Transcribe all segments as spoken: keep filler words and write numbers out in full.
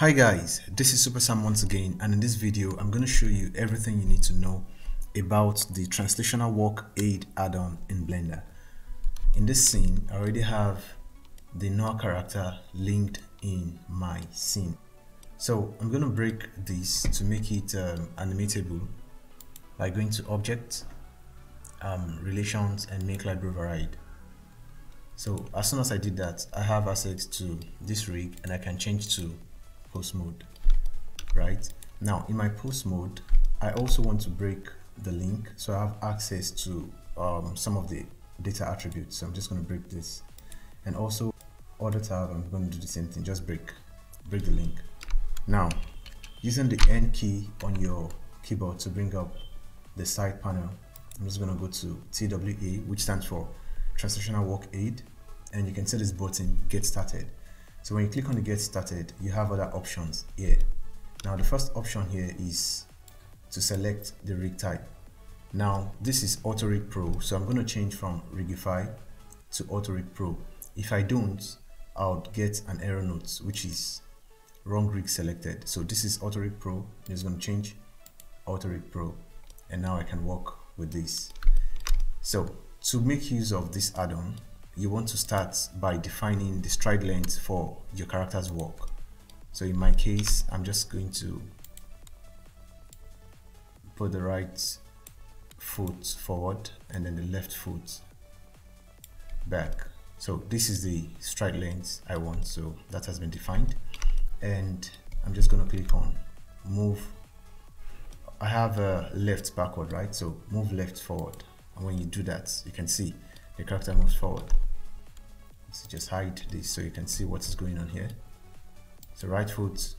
Hi guys, this is Super Sam once again, and in this video I'm going to show you everything you need to know about the Translational Walk Aid add-on in Blender. In this scene, I already have the Noah character linked in my scene. So I'm going to break this to make it um, animatable by going to Object, um, Relations, and Make Library Override. So as soon as I did that, I have access to this rig and I can change to post mode. Right now in my post mode, I also want to break the link so I have access to um, some of the data attributes. So I'm just going to break this, and also other tab I'm going to do the same thing, just break break the link. Now using the N key on your keyboard to bring up the side panel, I'm just going to go to T W A, which stands for Transitional Work Aid, and you can see this button, Get Started. So when you click on the Get Started, you have other options here. Now the first option here is to select the rig type. Now this is AutoRig Pro, so I'm going to change from Rigify to AutoRig Pro. If I don't, I'll get an error note, which is wrong rig selected. So this is AutoRig Pro. I'm just going to change AutoRig Pro, and now I can work with this. So to make use of this add-on, you want to start by defining the stride length for your character's walk. So in my case, I'm just going to put the right foot forward and then the left foot back. So this is the stride length I want, so that has been defined. And I'm just going to click on move. I have a left backward, right? So move left forward, and when you do that, you can see the character moves forward. So just hide this so you can see what is going on here. So right foot,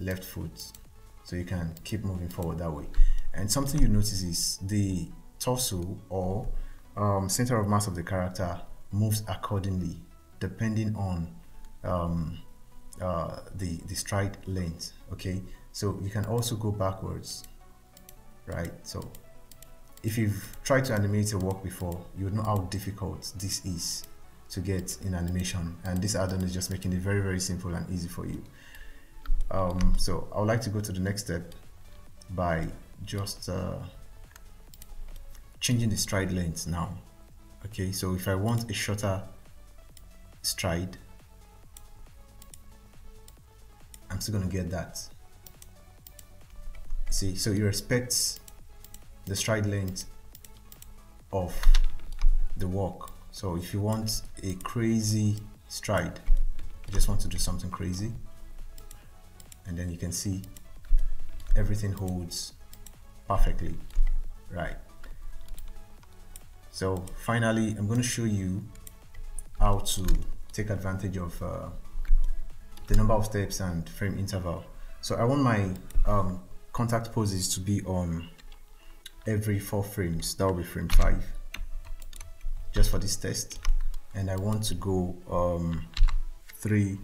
left foot, so you can keep moving forward that way. And something you notice is the torso or um, center of mass of the character moves accordingly depending on um, uh, the, the stride length. Okay, so you can also go backwards, right? So if you've tried to animate a walk before, you would know how difficult this is to get in animation, and this add-on is just making it very very simple and easy for you. Um, so I would like to go to the next step by just uh, changing the stride length now. Okay, so if I want a shorter stride, I'm still going to get that. See, so you respect the stride length of the walk. So if you want a crazy stride, you just want to do something crazy, and then you can see everything holds perfectly, right? So finally, I'm going to show you how to take advantage of uh, the number of steps and frame interval. So I want my um, contact poses to be on every four frames. That will be frame five just for this test, and I want to go um, three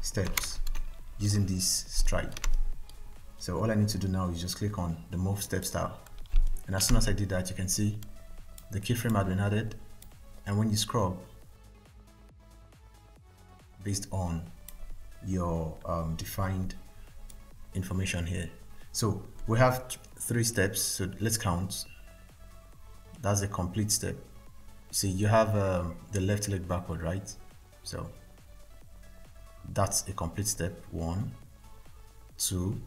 steps using this stride. So all I need to do now is just click on the move step style, and as soon as I did that, you can see the keyframe had been added, and when you scrub based on your um, defined information here. So we have three steps, so let's count. That's a complete step. See, you have um, the left leg backward, right? So that's a complete step. One, two,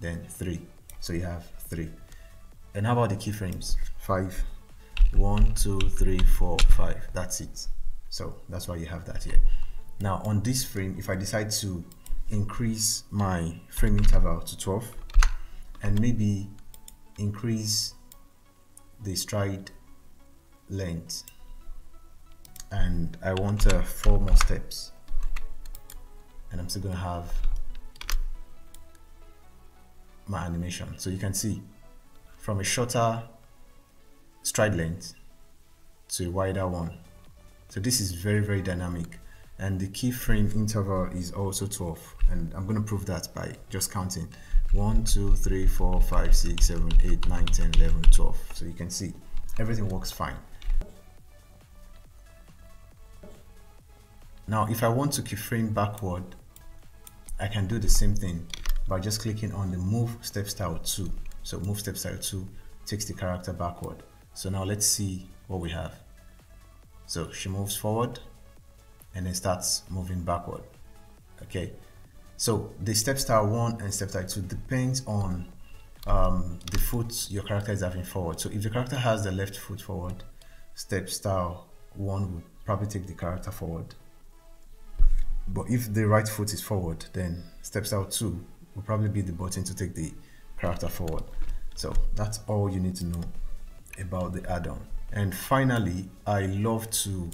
then three. So you have three. And how about the keyframes? Five. One, two, three, four, five. That's it. So that's why you have that here. Now on this frame, if I decide to increase my frame interval to twelve and maybe increase the stride length, and I want uh, four more steps, and I'm still gonna have my animation. So you can see from a shorter stride length to a wider one. So this is very very dynamic, and the keyframe interval is also twelve, and I'm going to prove that by just counting one, two, three, four, five, six, seven, eight, nine, ten, eleven, twelve. So you can see everything works fine. Now, if I want to keyframe backward, I can do the same thing by just clicking on the Move Step Style two. So Move Step Style two takes the character backward. So now let's see what we have. So she moves forward and then starts moving backward. Okay. So the Step Style one and Step Style two depends on um, the foot your character is having forward. So if the character has the left foot forward, Step Style one will probably take the character forward. But if the right foot is forward, then Step Style two will probably be the button to take the character forward. So that's all you need to know about the add-on. And finally, I love to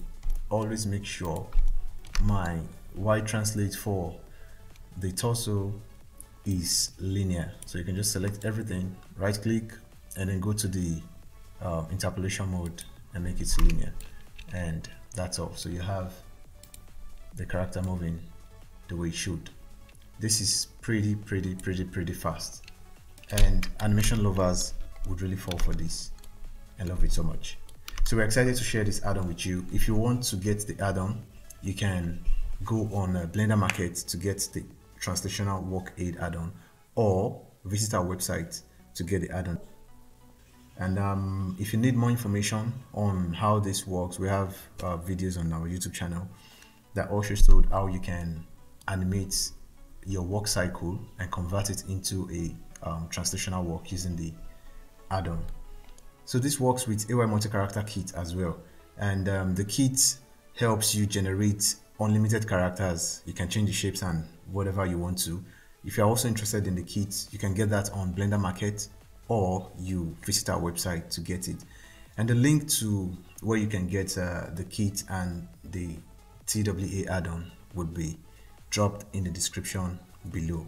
always make sure my Y translate for the torso is linear. So you can just select everything, right click, and then go to the uh, interpolation mode and make it linear. And that's all. So you have the character moving the way it should. This is pretty, pretty, pretty, pretty fast. And animation lovers would really fall for this. I love it so much. So we're excited to share this add-on with you. If you want to get the add-on, you can go on uh, Blender Market to get the Translational Work Aid add-on, or visit our website to get the add-on. And um, if you need more information on how this works, we have uh, videos on our YouTube channel that also showed how you can animate your work cycle and convert it into a um, translational work using the add-on. So this works with A Y multi-character kit as well. And um, the kit helps you generate unlimited characters. You can change the shapes and whatever you want to. If you're also interested in the kit, you can get that on Blender Market, or you visit our website to get it. And the link to where you can get uh, the kit and the T W A add-on would be dropped in the description below.